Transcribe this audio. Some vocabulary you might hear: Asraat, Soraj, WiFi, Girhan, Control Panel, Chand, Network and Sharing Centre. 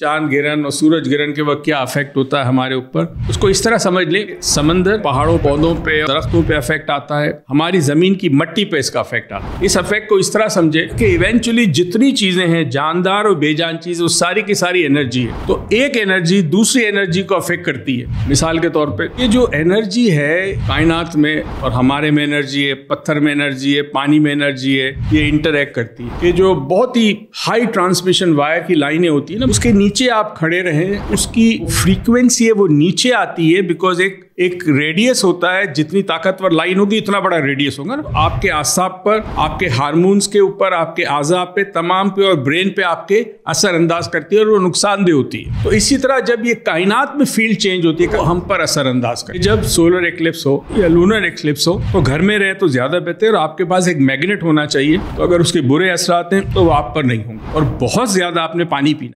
चांद गिरन और सूरज गिरन के वक्त क्या अफेक्ट होता है हमारे ऊपर, उसको इस तरह समझ लें, समंदर पहाड़ों पौधों पे दरख्तों पे अफेक्ट आता है, हमारी जमीन की मिट्टी पे इसका अफेक्ट आता है। इस अफेक्ट को इस तरह समझे कि इवेंचुअली जितनी चीजें हैं जानदार और बेजान चीज, वो सारी की सारी एनर्जी है। तो एक एनर्जी दूसरी एनर्जी को अफेक्ट करती है। मिसाल के तौर पर ये जो एनर्जी है कायनात में और हमारे में एनर्जी है, पत्थर में एनर्जी है, पानी में एनर्जी है, ये इंटरैक्ट करती है। ये जो बहुत ही हाई ट्रांसमिशन वायर की लाइनें होती है ना, उसके नीचे आप खड़े रहें, उसकी फ्रीक्वेंसी है वो नीचे आती है, बिकॉज एक रेडियस होता है, जितनी ताकतवर लाइन होगी इतना बड़ा रेडियस होगा ना, आपके आसाब पर, आपके हार्मोन्स के ऊपर, आपके आजाब पे, तमाम पे और ब्रेन पे आपके असर अंदाज करती है और वो नुकसानदेह होती है। तो इसी तरह जब ये कायनात में फील्ड चेंज होती है तो हम पर असर अंदाज करती है। जब सोलर एक्लिप्स हो या लूनर एक्लिप्स हो तो घर में रहे तो ज्यादा बेहतर, और आपके पास एक मैग्नेट होना चाहिए, तो अगर उसके बुरे असरात हैं तो वो आप पर नहीं होंगे। और बहुत ज्यादा आपने पानी पीना।